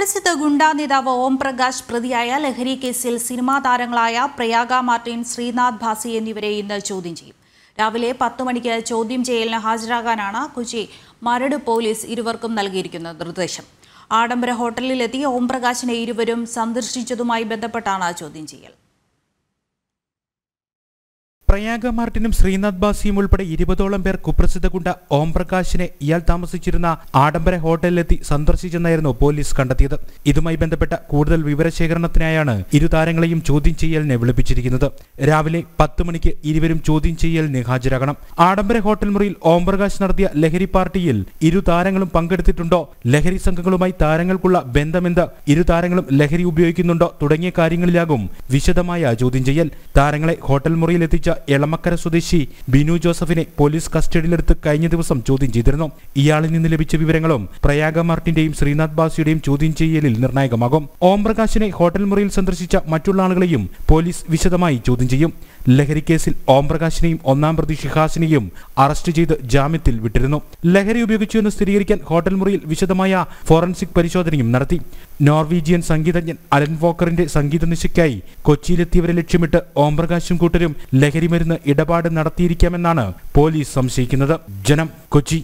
പ്രസിദ്ധ ഗുണ്ടാ നേതാവ് ഓംപ്രകാശ് പ്രതിയായ ലഹരി കേസിൽ സിനിമാ താരങ്ങളായ പ്രയാഗ മാർട്ടിൻ, ശ്രീനാഥ് ഭാസി എന്നിവരെ ഇന്ന് ചോദ്യം ചെയ്യും. രാവിലെ 10 മണിക്ക് ചോദ്യം ചെയ്യലിന് ഹാജരാകാനാണ് കൊച്ചി മരട് പോലീസ് ഇരുവർക്കും നൽകിയിരിക്കുന്ന നിർദ്ദേശം. ആഡംബര ഹോട്ടലിലെത്തി ഓംപ്രകാശിനെ ഇരുവരും സന്ദർശിച്ചതുമായി ബന്ധപ്പെട്ടാണ് ചോദ്യം ചെയ്യൽ. പ്രയാഗ മാർട്ടിനും ശ്രീനാഥ് ഭാസിയും ഉൾപ്പെടെ 20ഓളം പേർ കുപ്രസിദ്ധ ഗുണ്ട ഓംപ്രകാശിനെ ഇയാൾ താമസിച്ചിരുന്ന ആഡംബര ഹോട്ടലിലെത്തി സന്ദർശിച്ചെന്നായിരുന്നു പോലീസ് കണ്ടെത്തിയത്. ഇതുമായി ബന്ധപ്പെട്ട കൂടുതൽ വിവരശേഖരണത്തിനായാണ് ഇരു താരങ്ങളെയും ചോദ്യം ചെയ്യലിനെ വിളിപ്പിച്ചിരിക്കുന്നത്. രാവിലെ 10 മണിക്ക് ഇരുവരും ചോദ്യം ചെയ്യലിന് ഹാജരാകണം. ആഡംബര ഹോട്ടൽ മുറിയിൽ ഓംപ്രകാശ് നടത്തിയ ലഹരി പാർട്ടിയിൽ ഇരു താരങ്ങളും പങ്കെടുത്തിട്ടുണ്ടോ, ലഹരി സംഘങ്ങളുമായി താരങ്ങൾക്കുള്ള ബന്ധമെന്ത്, ഇരു താരങ്ങളും ലഹരി ഉപയോഗിക്കുന്നുണ്ടോ തുടങ്ങിയ കാര്യങ്ങളിലാകും വിശദമായ ചോദ്യം ചെയ്യൽ. താരങ്ങളെ ഹോട്ടൽ മുറിയിലെത്തിച്ച എളമക്കര സ്വദേശി ബിനു ജോസഫിനെ പോലീസ് കസ്റ്റഡിയിലെടുത്ത് കഴിഞ്ഞ ദിവസം ചോദ്യം ചെയ്തിരുന്നു. ഇയാളിൽ നിന്ന് ലഭിച്ച വിവരങ്ങളും പ്രയാഗ മാർട്ടിന്റെയും ശ്രീനാഥ് ഭാസിയുടെയും ചോദ്യം ചെയ്യലിൽ നിർണായകമാകും. ഓംപ്രകാശിനെ ഹോട്ടൽ മുറിയിൽ സന്ദർശിച്ച മറ്റുള്ള ആളുകളെയും പോലീസ് വിശദമായി ചോദ്യം ചെയ്യും. ലഹരി കേസിൽ ഓംപ്രകാശിനെയും ഒന്നാം പ്രതി ഷിഹാസിനെയും അറസ്റ്റ് ചെയ്ത് ജാമ്യത്തിൽ വിട്ടിരുന്നു. ലഹരി ഉപയോഗിച്ചുവെന്ന് സ്ഥിരീകരിക്കാൻ ഹോട്ടൽ മുറിയിൽ വിശദമായ ഫോറൻസിക് പരിശോധനയും നടത്തി. നോർവീജിയൻ സംഗീതജ്ഞൻ അലൻ വോക്കറിന്റെ സംഗീത നിശയ്ക്കായി കൊച്ചിയിലെത്തിയവരെ ലക്ഷ്യമിട്ട് ഓംപ്രകാശും കൂട്ടരും ലഹരി മരുന്ന് ഇടപാട് നടത്തിയിരിക്കാമെന്നാണ് പോലീസ് സംശയിക്കുന്നത്. ജനം, കൊച്ചി.